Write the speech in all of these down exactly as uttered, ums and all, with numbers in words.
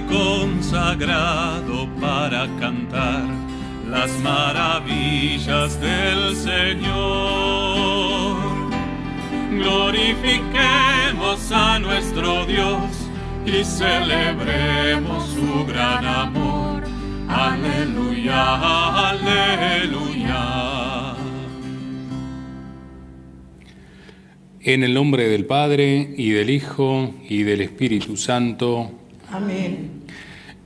estoy consagrado para cantar las maravillas del Señor. Glorifiquemos a nuestro Dios y celebremos su gran amor. Aleluya, aleluya. En el nombre del Padre, y del Hijo, y del Espíritu Santo. Amén.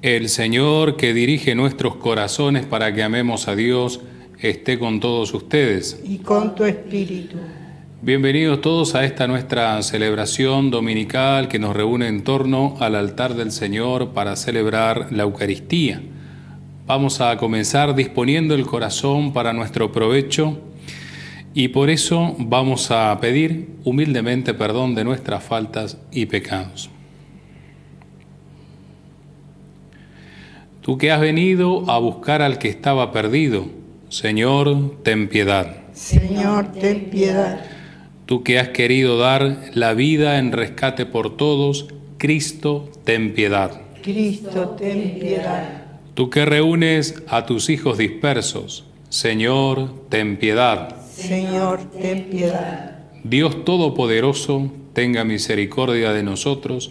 El Señor, que dirige nuestros corazones para que amemos a Dios, esté con todos ustedes. Y con tu espíritu. Bienvenidos todos a esta nuestra celebración dominical que nos reúne en torno al altar del Señor para celebrar la Eucaristía. Vamos a comenzar disponiendo el corazón para nuestro provecho. Y por eso vamos a pedir humildemente perdón de nuestras faltas y pecados. Tú que has venido a buscar al que estaba perdido, Señor, ten piedad. Señor, ten piedad. Tú que has querido dar la vida en rescate por todos, Cristo, ten piedad. Cristo, ten piedad. Tú que reúnes a tus hijos dispersos, Señor, ten piedad. Señor, ten piedad. Dios Todopoderoso, tenga misericordia de nosotros,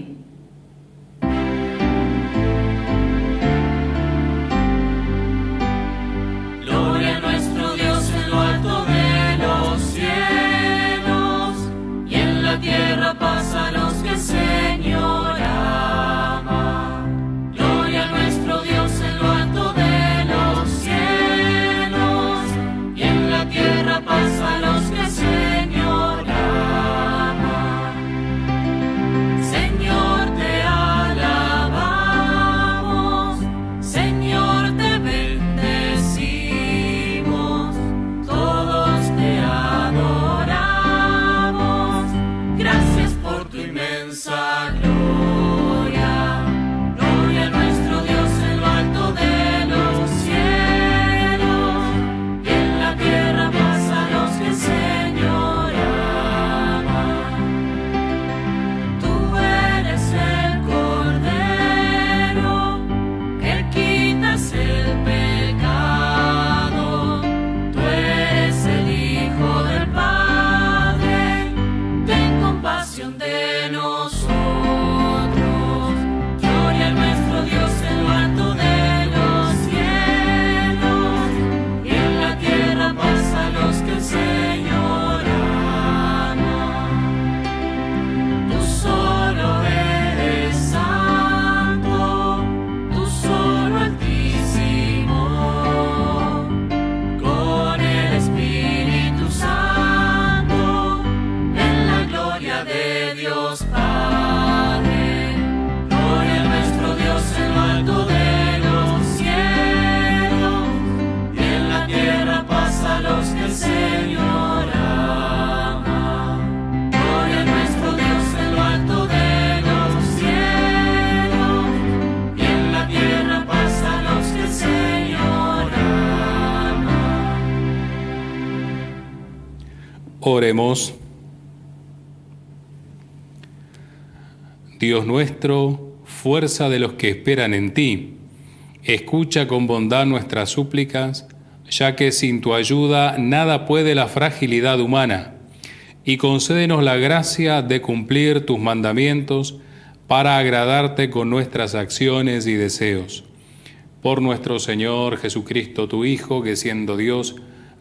Gloria a nuestro Dios en lo alto de los cielos, y en la tierra paz a los que el Señor ama. A los que el Señor ama. Señor, te alabamos, Señor, te bendecimos, todos te adoramos, gracias por tu inmensa gloria. Gloria a nuestro Dios en lo alto de los cielos, y en la tierra paz Señor ama. Tú eres el Cordero que quitas el pecado, tú eres el Hijo del Padre, ten compasión de nosotros. Gloria a nuestro Dios en lo alto de los cielos, y en la tierra paz a los que el Señor Oremos. Dios nuestro, fuerza de los que esperan en ti, escucha con bondad nuestras súplicas, ya que sin tu ayuda nada puede la fragilidad humana, y concédenos la gracia de cumplir tus mandamientos para agradarte con nuestras acciones y deseos. Por nuestro Señor Jesucristo, tu Hijo, que siendo Dios,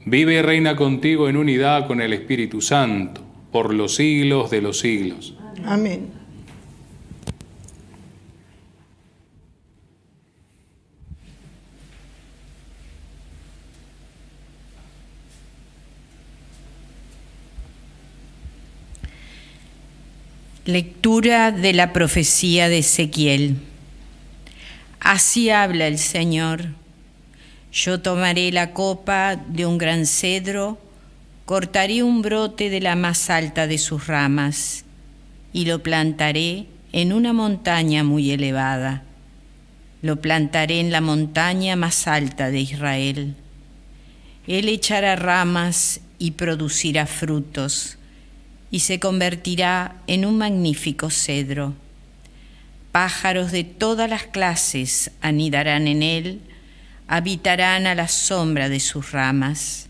vive y reina contigo en unidad con el Espíritu Santo, por los siglos de los siglos. Amén. Lectura de la profecía de Ezequiel. Así habla el Señor: yo tomaré la copa de un gran cedro, cortaré un brote de la más alta de sus ramas y lo plantaré en una montaña muy elevada. Lo plantaré en la montaña más alta de Israel. Él echará ramas y producirá frutos, y se convertirá en un magnífico cedro. Pájaros de todas las clases anidarán en él, habitarán a la sombra de sus ramas,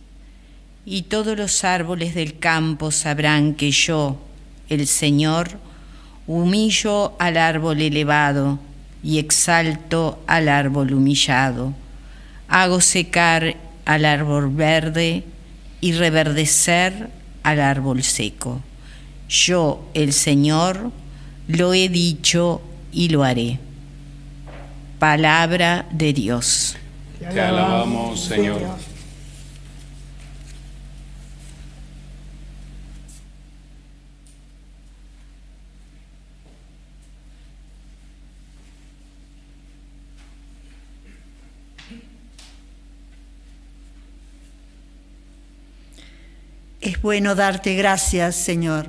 y todos los árboles del campo sabrán que yo, el Señor, humillo al árbol elevado y exalto al árbol humillado. Hago secar al árbol verde y reverdecer al árbol seco. Yo, el Señor, lo he dicho y lo haré. Palabra de Dios. Te alabamos, Señor. Es bueno darte gracias, Señor.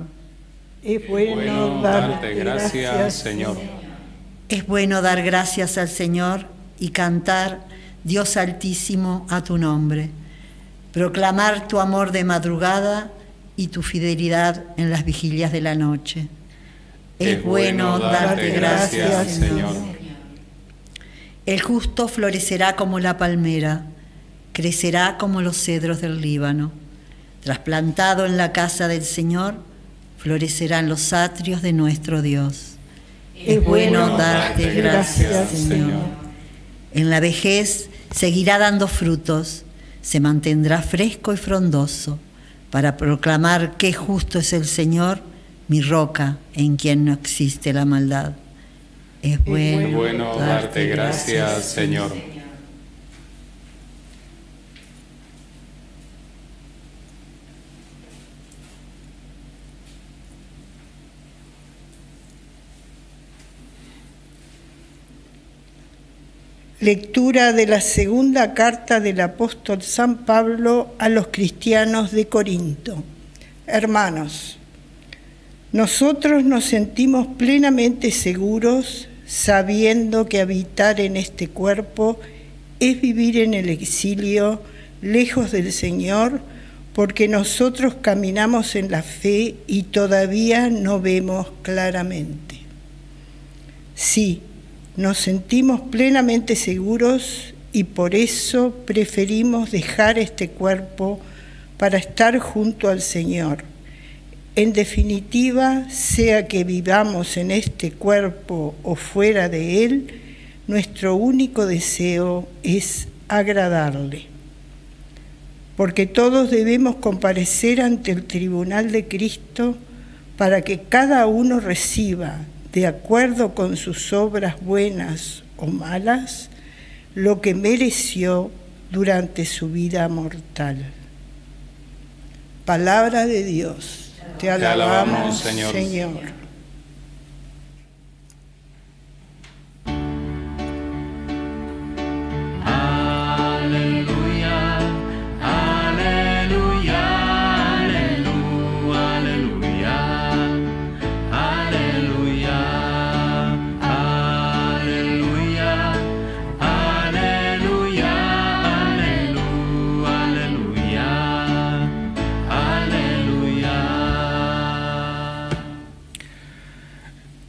Es bueno darte gracias, Señor. Es bueno dar gracias al Señor y cantar, Dios Altísimo, a tu nombre. Proclamar tu amor de madrugada y tu fidelidad en las vigilias de la noche. Es bueno darte gracias, Señor. El justo florecerá como la palmera, crecerá como los cedros del Líbano. Trasplantado en la casa del Señor, florecerán los atrios de nuestro Dios. Es bueno darte gracias, Señor. En la vejez seguirá dando frutos, se mantendrá fresco y frondoso, para proclamar qué justo es el Señor, mi roca, en quien no existe la maldad. Es bueno darte gracias, Señor. Lectura de la segunda carta del apóstol San Pablo a los cristianos de Corinto. Hermanos, nosotros nos sentimos plenamente seguros sabiendo que habitar en este cuerpo es vivir en el exilio, lejos del Señor, porque nosotros caminamos en la fe y todavía no vemos claramente. Sí, nos sentimos plenamente seguros y por eso preferimos dejar este cuerpo para estar junto al Señor. En definitiva, sea que vivamos en este cuerpo o fuera de él, nuestro único deseo es agradarle. Porque todos debemos comparecer ante el tribunal de Cristo para que cada uno reciba, de acuerdo con sus obras buenas o malas, lo que mereció durante su vida mortal. Palabra de Dios. Te alabamos, Señor. Señor.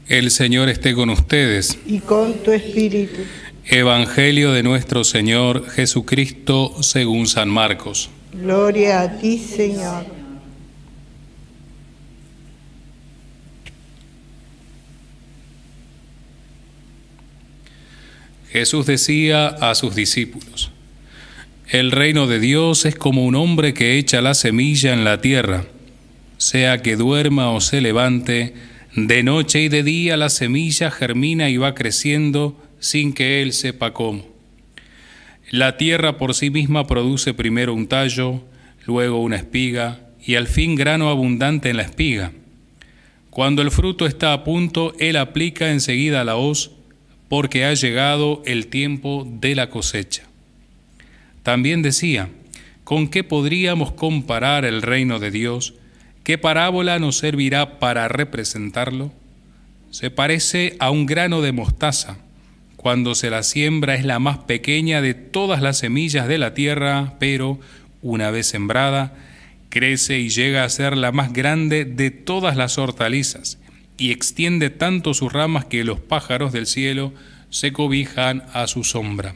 El Señor esté con ustedes. Y con tu espíritu. Evangelio de nuestro Señor Jesucristo según San Marcos. Gloria a ti, Señor. Jesús decía a sus discípulos: el reino de Dios es como un hombre que echa la semilla en la tierra, sea que duerma o se levante. De noche y de día la semilla germina y va creciendo sin que él sepa cómo. La tierra por sí misma produce primero un tallo, luego una espiga y al fin grano abundante en la espiga. Cuando el fruto está a punto, él aplica enseguida la hoz, porque ha llegado el tiempo de la cosecha. También decía, ¿con qué podríamos comparar el reino de Dios? ¿Qué parábola nos servirá para representarlo? Se parece a un grano de mostaza. Cuando se la siembra es la más pequeña de todas las semillas de la tierra, pero una vez sembrada, Crece y llega a ser la más grande de todas las hortalizas, y extiende tanto sus ramas que los pájaros del cielo se cobijan a su sombra.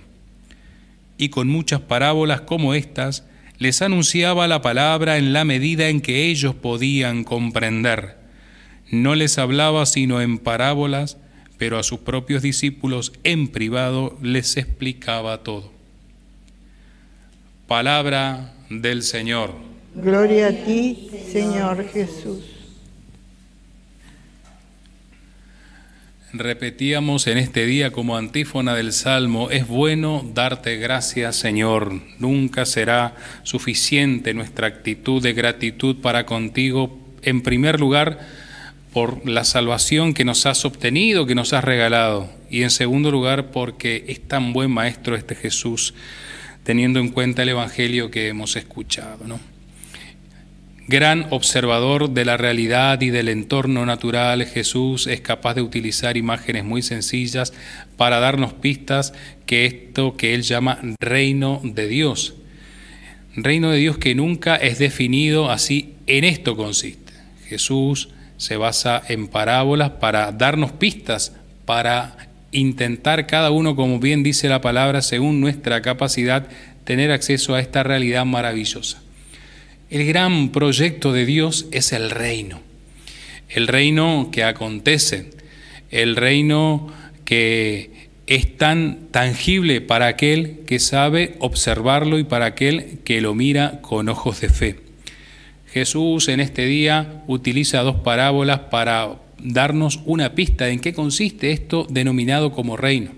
Y con muchas parábolas como estas, les anunciaba la palabra en la medida en que ellos podían comprender. No les hablaba sino en parábolas, pero a sus propios discípulos en privado les explicaba todo. Palabra del Señor. Gloria a ti, Señor Jesús. Repetíamos en este día como antífona del Salmo: es bueno darte gracias, Señor. Nunca será suficiente nuestra actitud de gratitud para contigo, en primer lugar, por la salvación que nos has obtenido, que nos has regalado, y en segundo lugar, porque es tan buen maestro este Jesús, teniendo en cuenta el Evangelio que hemos escuchado, ¿no? Gran observador de la realidad y del entorno natural, Jesús es capaz de utilizar imágenes muy sencillas para darnos pistas que esto que él llama reino de Dios. Reino de Dios que nunca es definido así, en esto consiste. Jesús se basa en parábolas para darnos pistas, para intentar cada uno, como bien dice la palabra, según nuestra capacidad, tener acceso a esta realidad maravillosa. El gran proyecto de Dios es el reino, el reino que acontece, el reino que es tan tangible para aquel que sabe observarlo y para aquel que lo mira con ojos de fe. Jesús en este día utiliza dos parábolas para darnos una pista de en qué consiste esto denominado como reino,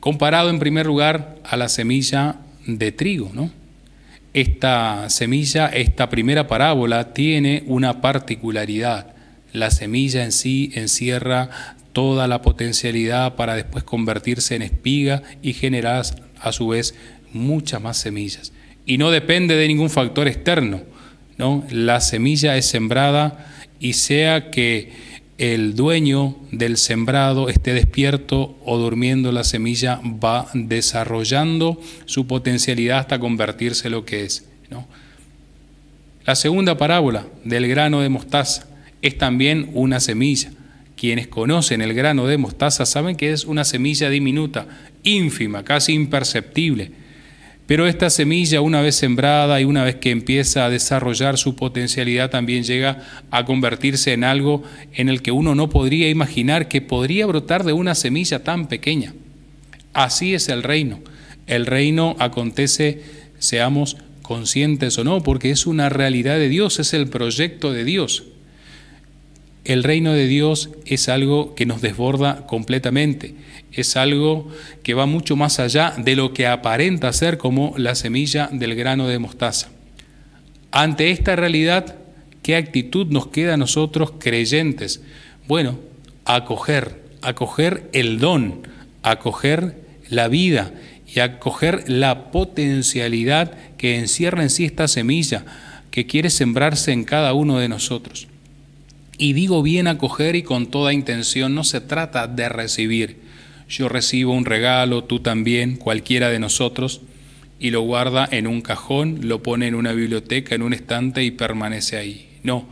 comparado en primer lugar a la semilla de trigo, ¿no? Esta semilla, esta primera parábola, tiene una particularidad. La semilla en sí encierra toda la potencialidad para después convertirse en espiga y generar a su vez muchas más semillas. Y no depende de ningún factor externo, ¿no? La semilla es sembrada, y sea que el dueño del sembrado esté despierto o durmiendo, la semilla va desarrollando su potencialidad hasta convertirse en lo que es, ¿no? La segunda parábola del grano de mostaza es también una semilla. Quienes conocen el grano de mostaza saben que es una semilla diminuta, ínfima, casi imperceptible. Pero esta semilla, una vez sembrada y una vez que empieza a desarrollar su potencialidad, también llega a convertirse en algo en el que uno no podría imaginar que podría brotar de una semilla tan pequeña. Así es el reino. El reino acontece, seamos conscientes o no, porque es una realidad de Dios, es el proyecto de Dios. El reino de Dios es algo que nos desborda completamente, es algo que va mucho más allá de lo que aparenta ser como la semilla del grano de mostaza. Ante esta realidad, ¿qué actitud nos queda a nosotros creyentes? Bueno, acoger, acoger el don, acoger la vida y acoger la potencialidad que encierra en sí esta semilla que quiere sembrarse en cada uno de nosotros. Y digo bien acoger y con toda intención, no se trata de recibir. Yo recibo un regalo, tú también, cualquiera de nosotros, y lo guarda en un cajón, lo pone en una biblioteca, en un estante y permanece ahí. No,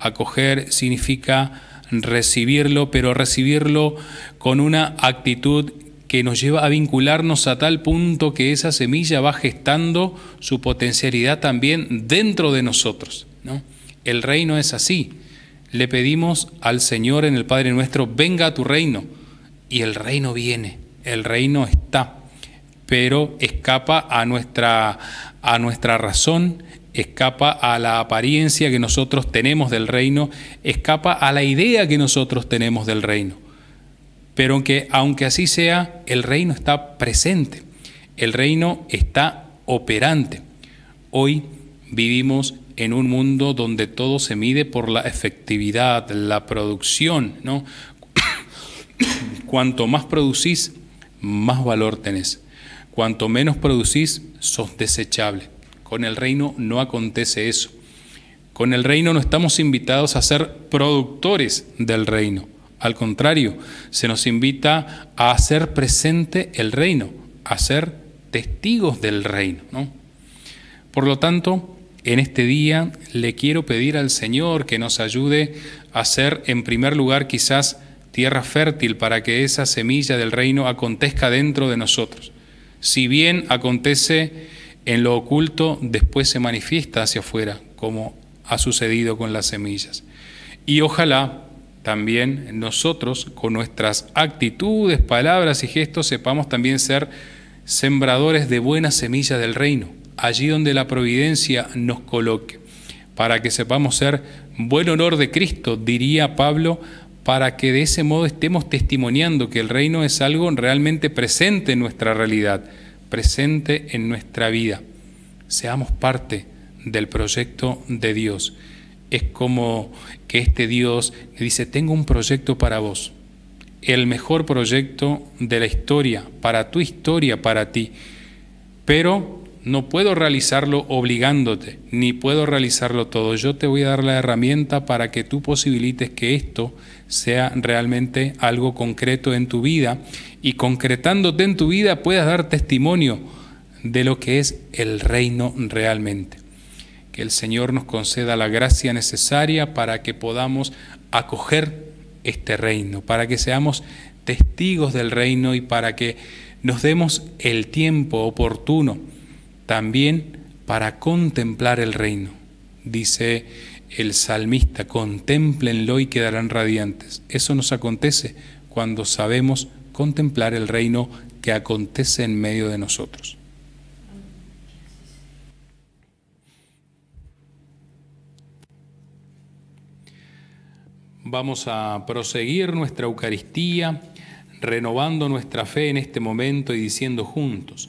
acoger significa recibirlo, pero recibirlo con una actitud que nos lleva a vincularnos a tal punto que esa semilla va gestando su potencialidad también dentro de nosotros, ¿no? El reino es así. Le pedimos al Señor en el Padre Nuestro: venga a tu reino, y el reino viene, el reino está, pero escapa a nuestra, a nuestra razón, escapa a la apariencia que nosotros tenemos del reino, escapa a la idea que nosotros tenemos del reino. Pero aunque, aunque así sea, el reino está presente, el reino está operante. Hoy vivimos en un mundo donde todo se mide por la efectividad, la producción, ¿no? Cuanto más producís, más valor tenés. Cuanto menos producís, sos desechable. Con el reino no acontece eso. Con el reino no estamos invitados a ser productores del reino. Al contrario, se nos invita a hacer presente el reino, a ser testigos del reino, ¿no? Por lo tanto, En este día le quiero pedir al Señor que nos ayude a ser, en primer lugar, quizás tierra fértil para que esa semilla del reino acontezca dentro de nosotros. Si bien acontece en lo oculto, después se manifiesta hacia afuera, como ha sucedido con las semillas. Y ojalá también nosotros, con nuestras actitudes, palabras y gestos, sepamos también ser sembradores de buena semilla del reino, allí donde la providencia nos coloque, para que sepamos ser buen olor de Cristo, diría Pablo, para que de ese modo estemos testimoniando que el reino es algo realmente presente en nuestra realidad, presente en nuestra vida. Seamos parte del proyecto de Dios. Es como que este Dios le dice, tengo un proyecto para vos, el mejor proyecto de la historia, para tu historia, para ti, pero no puedo realizarlo obligándote, ni puedo realizarlo todo. Yo te voy a dar la herramienta para que tú posibilites que esto sea realmente algo concreto en tu vida y concretándote en tu vida puedas dar testimonio de lo que es el reino realmente. Que el Señor nos conceda la gracia necesaria para que podamos acoger este reino, para que seamos testigos del reino y para que nos demos el tiempo oportuno también para contemplar el reino. Dice el salmista, contémplenlo y quedarán radiantes. Eso nos acontece cuando sabemos contemplar el reino que acontece en medio de nosotros. Vamos a proseguir nuestra Eucaristía, renovando nuestra fe en este momento y diciendo juntos,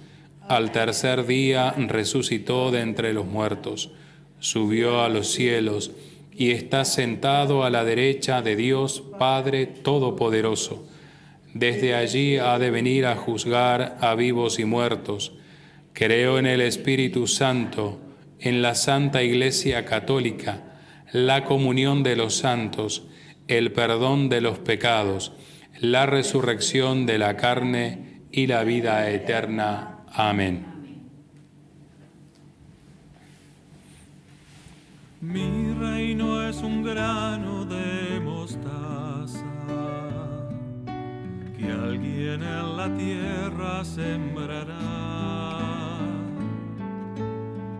Al tercer día resucitó de entre los muertos, subió a los cielos y está sentado a la derecha de Dios Padre Todopoderoso. Desde allí ha de venir a juzgar a vivos y muertos. Creo en el Espíritu Santo, en la Santa Iglesia Católica, la comunión de los santos, el perdón de los pecados, la resurrección de la carne y la vida eterna. Amén. Mi reino es un grano de mostaza que alguien en la tierra sembrará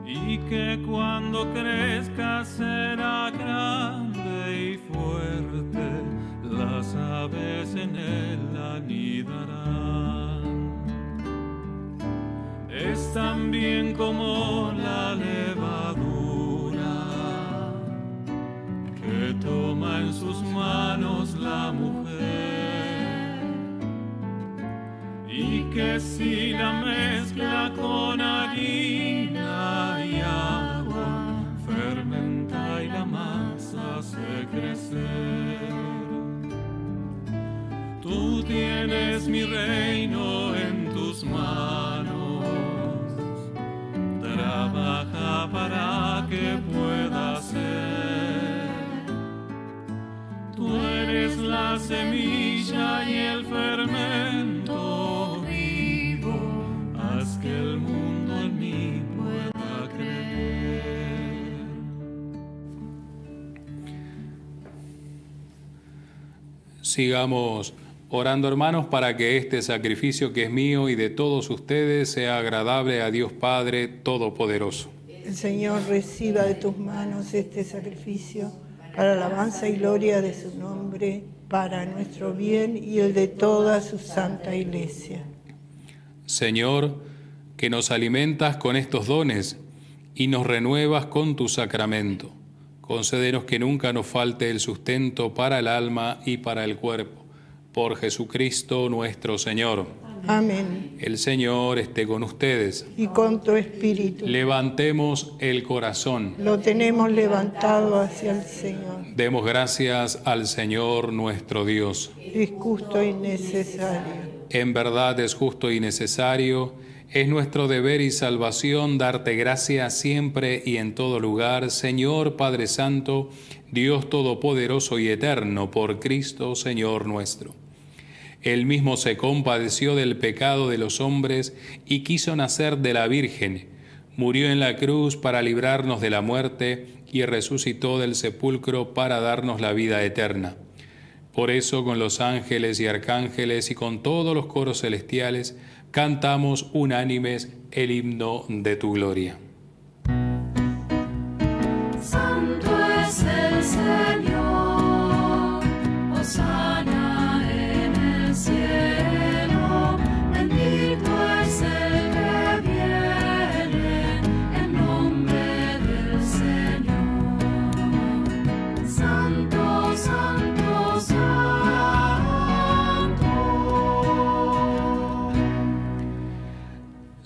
y que cuando crezca será grande y fuerte, las aves en él anidarán. Es tan bien como la levadura que toma en sus manos la mujer y que si la mezcla con harina y agua fermenta y la masa hace crecer. Tú tienes mi reino en tus manos, trabaja para que pueda ser. Tú eres la semilla y el fermento vivo, haz que el mundo en mí pueda creer. Sigamos orando, hermanos, para que este sacrificio que es mío y de todos ustedes sea agradable a Dios Padre Todopoderoso. El Señor reciba de tus manos este sacrificio para la alabanza y gloria de su nombre, para nuestro bien y el de toda su santa Iglesia. Señor, que nos alimentas con estos dones y nos renuevas con tu sacramento, concédenos que nunca nos falte el sustento para el alma y para el cuerpo, Por Jesucristo nuestro Señor. Amén. El Señor esté con ustedes. Y con tu espíritu. Levantemos el corazón. Lo tenemos levantado hacia el Señor. Demos gracias al Señor nuestro Dios. Es justo y necesario. En verdad es justo y necesario, es nuestro deber y salvación darte gracias siempre y en todo lugar, Señor Padre Santo, Dios Todopoderoso y Eterno, por Cristo Señor nuestro. Él mismo se compadeció del pecado de los hombres y quiso nacer de la Virgen. Murió en la cruz para librarnos de la muerte y resucitó del sepulcro para darnos la vida eterna. Por eso, con los ángeles y arcángeles y con todos los coros celestiales, cantamos unánimes el himno de tu gloria. Santo es el Señor, hosana en el cielo, bendito es el que viene en nombre del Señor. Santo, santo.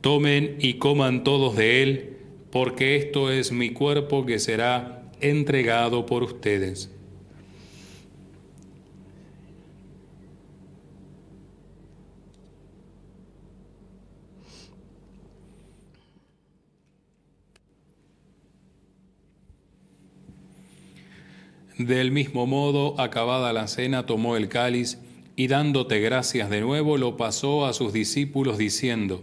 tomen y coman todos de él, porque esto es mi cuerpo que será entregado por ustedes. Del mismo modo, acabada la cena, tomó el cáliz y dándote gracias de nuevo, lo pasó a sus discípulos diciendo: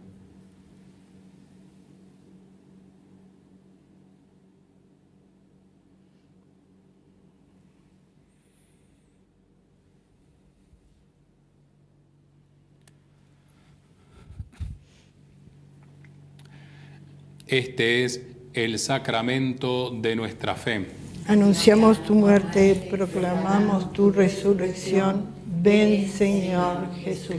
Este es el sacramento de nuestra fe. Anunciamos tu muerte, proclamamos tu resurrección. Ven, Señor Jesús.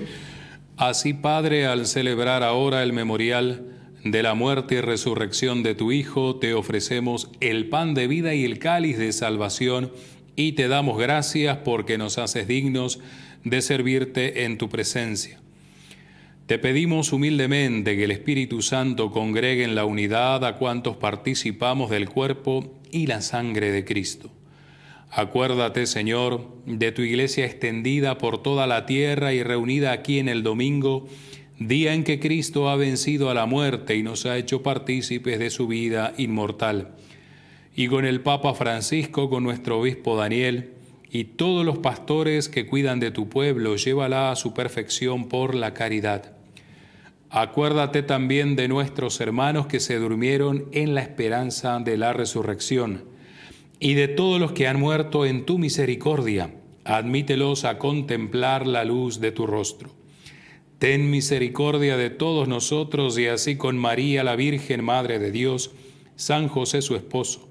Así, Padre, al celebrar ahora el memorial de la muerte y resurrección de tu Hijo, te ofrecemos el pan de vida y el cáliz de salvación, y te damos gracias porque nos haces dignos de servirte en tu presencia. Te pedimos humildemente que el Espíritu Santo congregue en la unidad a cuantos participamos del cuerpo y la sangre de Cristo. Acuérdate, Señor, de tu Iglesia extendida por toda la tierra y reunida aquí en el domingo, día en que Cristo ha vencido a la muerte y nos ha hecho partícipes de su vida inmortal. Y con el Papa Francisco, con nuestro obispo Daniel, y todos los pastores que cuidan de tu pueblo, llévala a su perfección por la caridad. Acuérdate también de nuestros hermanos que se durmieron en la esperanza de la resurrección, y de todos los que han muerto en tu misericordia, admítelos a contemplar la luz de tu rostro. Ten misericordia de todos nosotros, y así con María la Virgen, Madre de Dios, San José su esposo,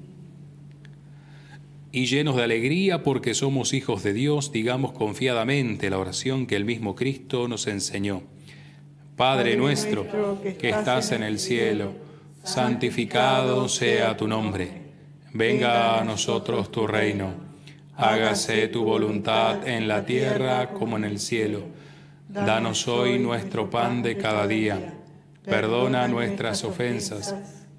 Y llenos de alegría porque somos hijos de Dios, digamos confiadamente la oración que el mismo Cristo nos enseñó. Padre nuestro, que estás en el cielo, santificado sea tu nombre. Venga a nosotros tu reino. hágase tu voluntad en la tierra como en el cielo. Danos hoy nuestro pan de cada día. Perdona nuestras ofensas,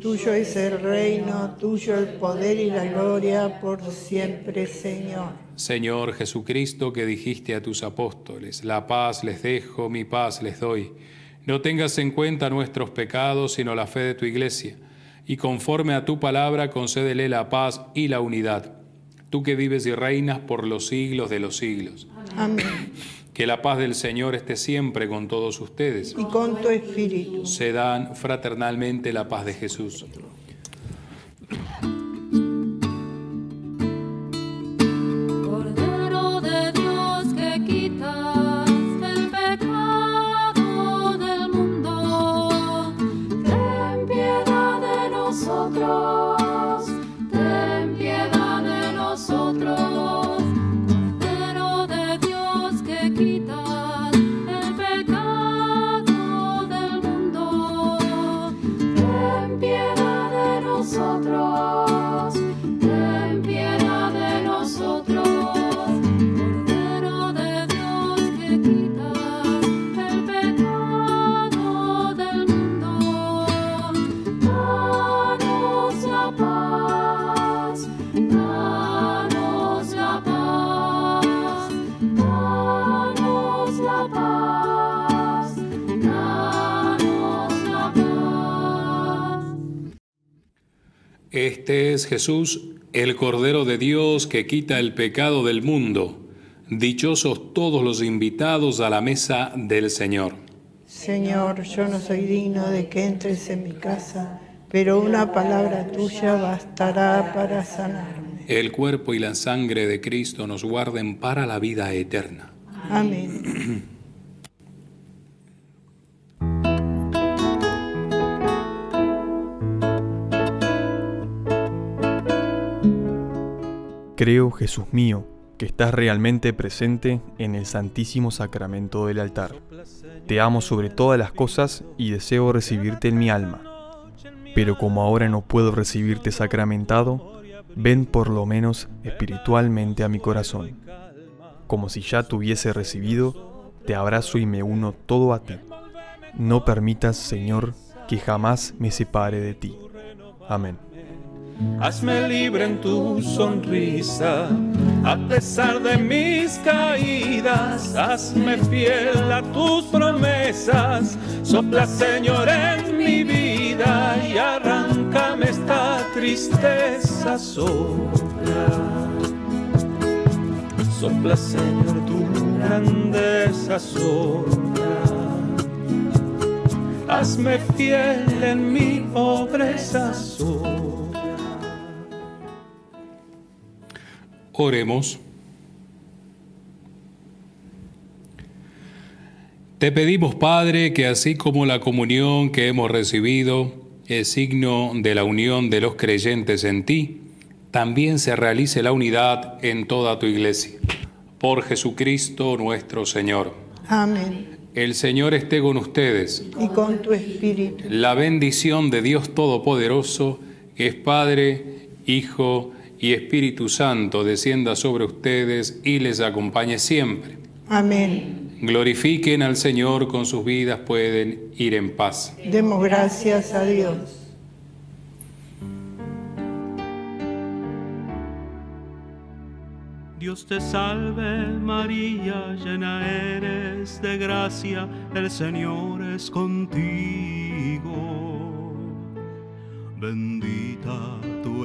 Tuyo es el reino, tuyo el poder y la gloria por siempre, Señor. Señor Jesucristo, que dijiste a tus apóstoles, la paz les dejo, mi paz les doy. No tengas en cuenta nuestros pecados, sino la fe de tu Iglesia, y conforme a tu palabra concédele la paz y la unidad. Tú que vives y reinas por los siglos de los siglos. Amén. Que la paz del Señor esté siempre con todos ustedes. Y con tu espíritu. Se dan fraternalmente la paz de Jesús. Este es Jesús, el Cordero de Dios que quita el pecado del mundo. Dichosos todos los invitados a la mesa del Señor. Señor, yo no soy digno de que entres en mi casa, pero una palabra tuya bastará para sanarme. El cuerpo y la sangre de Cristo nos guarden para la vida eterna. Amén. Creo, Jesús mío, que estás realmente presente en el Santísimo Sacramento del altar. Te amo sobre todas las cosas y deseo recibirte en mi alma. Pero como ahora no puedo recibirte sacramentado, ven por lo menos espiritualmente a mi corazón. Como si ya te hubiese recibido, te abrazo y me uno todo a ti. No permitas, Señor, que jamás me separe de ti. Amén. Hazme libre en tu sonrisa, a pesar de mis caídas. Hazme fiel a tus promesas. Sopla, Señor, en mi vida y arráncame esta tristeza. Sopla, sopla, Señor, tu grandeza. Sopla. Hazme fiel en mi pobreza. Sopla. Oremos. Te pedimos, Padre, que así como la comunión que hemos recibido es signo de la unión de los creyentes en ti, también se realice la unidad en toda tu Iglesia. Por Jesucristo nuestro Señor. Amén. El Señor esté con ustedes. Y con tu espíritu. La bendición de Dios Todopoderoso, que es Padre, Hijo y Espíritu. Y Espíritu Santo descienda sobre ustedes y les acompañe siempre. Amén. Glorifiquen al Señor con sus vidas, pueden ir en paz. Demos gracias a Dios. Dios te salve María, llena eres de gracia, el Señor es contigo. Bendita tú